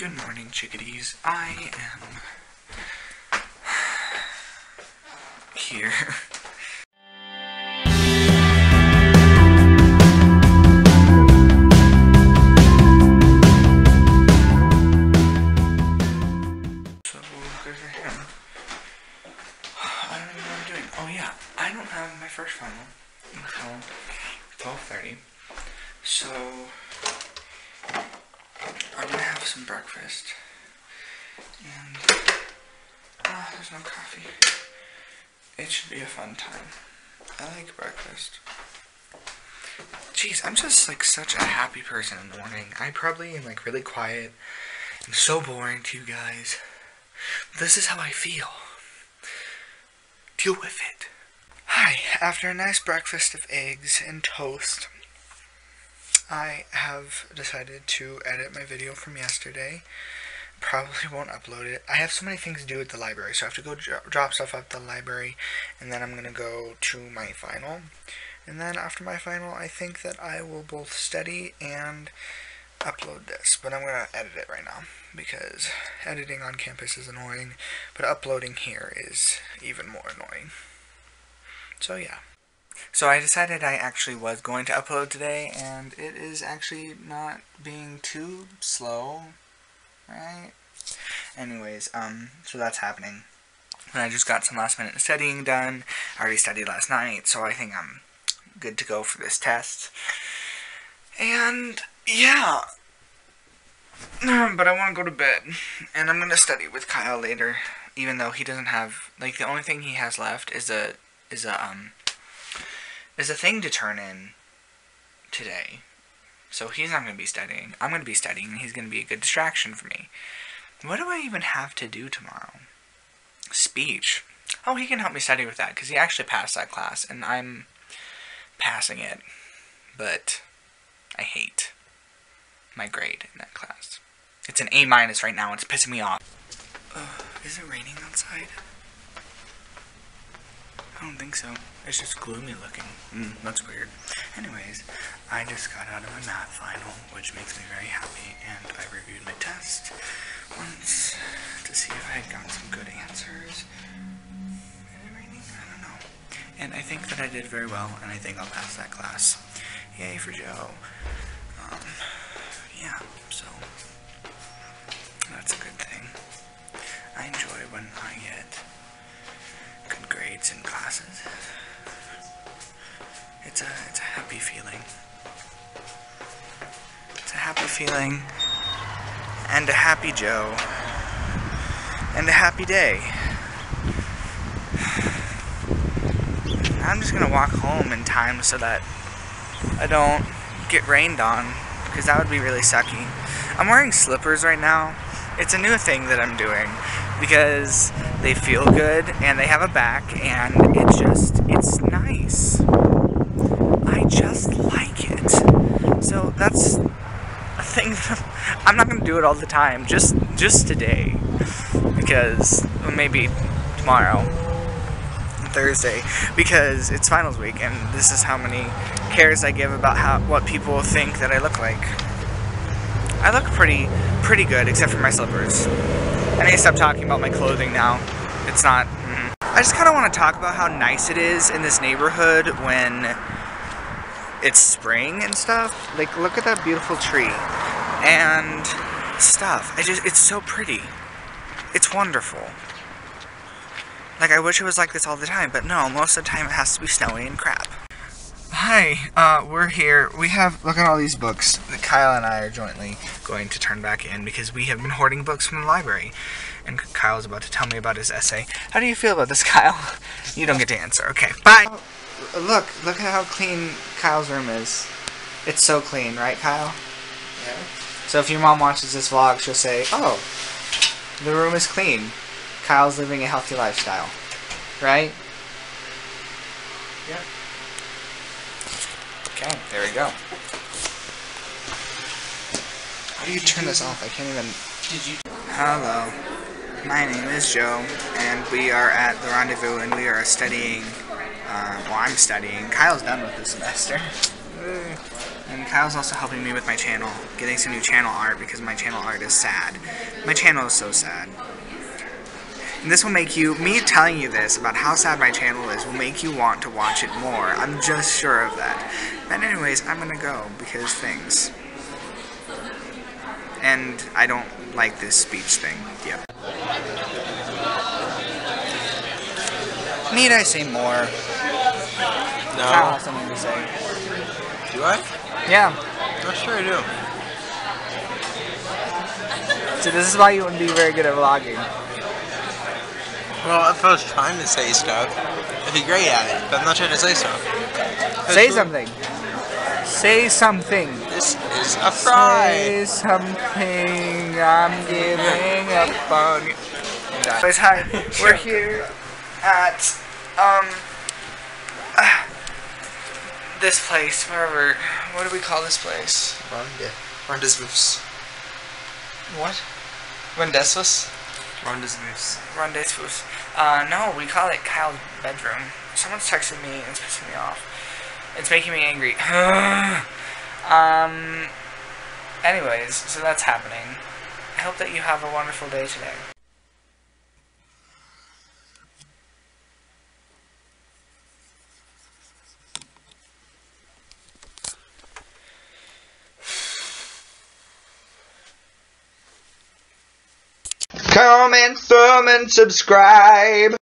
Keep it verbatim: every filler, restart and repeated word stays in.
Good morning, chickadees. I am here. So there's a hammer. I don't even know what I'm doing. Oh yeah, I don't have my first final until twelve thirty. So I'm gonna have some breakfast, and ah, oh, there's no coffee. It should be a fun time. I like breakfast. Jeez, I'm just like such a happy person in the morning. I probably am like really quiet and so boring to you guys. This is how I feel. Deal with it. Hi, after a nice breakfast of eggs and toast, I have decided to edit my video from yesterday. Probably won't upload it. I have so many things to do at the library, so I have to go dro- drop stuff off at the library, and then I'm going to go to my final. And then after my final, I think that I will both study and upload this. But I'm going to edit it right now, because editing on campus is annoying, but uploading here is even more annoying. So yeah. So I decided I actually was going to upload today, and it is actually not being too slow, right? Anyways, um, so that's happening. And I just got some last minute studying done. I already studied last night, so I think I'm good to go for this test. And, yeah. But I want to go to bed, and I'm going to study with Kyle later, even though he doesn't have, like, the only thing he has left is a, is a, um... is a thing to turn in today. So he's not going to be studying. I'm going to be studying, and he's going to be a good distraction for me. What do I even have to do tomorrow? Speech. Oh, he can help me study with that, because he actually passed that class, and I'm passing it. But I hate my grade in that class. It's an A minus right now, and it's pissing me off. Uh, is it raining outside? I don't think so. It's just gloomy looking. Mm, that's weird. Anyways, I just got out of my math final, which makes me very happy, and I reviewed my test once to see if I had gotten some good answers. Is it raining? I don't know. And I think that I did very well, and I think I'll pass that class. Yay for Joe. Um, yeah, so that's a good thing. I enjoy when I get good grades in classes. It's a, it's a happy feeling. It's a happy feeling, and a happy Joe, and a happy day. I'm just gonna walk home in time so that I don't get rained on, because that would be really sucky. I'm wearing slippers right now. It's a new thing that I'm doing, because they feel good, and they have a back, and it just, it's nice. I just like it. So that's a thing that I'm not going to do it all the time, just, just today, because, well, maybe tomorrow, Thursday, because it's finals week, and this is how many cares I give about how, what people think that I look like. I look pretty, pretty good, except for my slippers. I need to stop talking about my clothing now. It's not... Mm. I just kind of want to talk about how nice it is in this neighborhood when it's spring and stuff. Like, look at that beautiful tree. And stuff. I just... It's so pretty. It's wonderful. Like, I wish it was like this all the time, but no, most of the time it has to be snowy and crap. Hi, uh, we're here. We have, look at all these books that Kyle and I are jointly going to turn back in, because we have been hoarding books from the library. And Kyle's about to tell me about his essay. How do you feel about this, Kyle? You don't get to answer. Okay, bye! Oh, look, look at how clean Kyle's room is. It's so clean, right, Kyle? Yeah. So if your mom watches this vlog, she'll say, oh, the room is clean. Kyle's living a healthy lifestyle. Right? Yeah. Okay, there we go. How do you turn this off? I can't even... Did you... Hello. My name is Joe, and we are at The Rendezvous, and we are studying... Uh, well, I'm studying. Kyle's done with this semester. And Kyle's also helping me with my channel, getting some new channel art, because my channel art is sad. My channel is so sad. And this will make you, me telling you this about how sad my channel is, will make you want to watch it more. I'm just sure of that. But anyways, I'm gonna go, because things. And I don't like this speech thing. Yep. Need I say more? No. I have something to say. Do I? Yeah. I'm sure I do. So this is why you wouldn't be very good at vlogging. Well, if I was trying to say stuff, I'd be great at it, but I'm not trying to say stuff. Say cool. something. Say something. This is a fry. Say something. I'm giving up on you. Guys, hi. We're here at um uh, this place. Wherever. What do we call this place? Rendez. Rendezvous. What? Rendezvous. Rendezvous. Rendezvous. Uh, no, we call it Kyle's bedroom. Someone's texting me and it's pissing me off. It's making me angry. um. Anyways, so that's happening. I hope that you have a wonderful day today. Comment, thumb, and subscribe.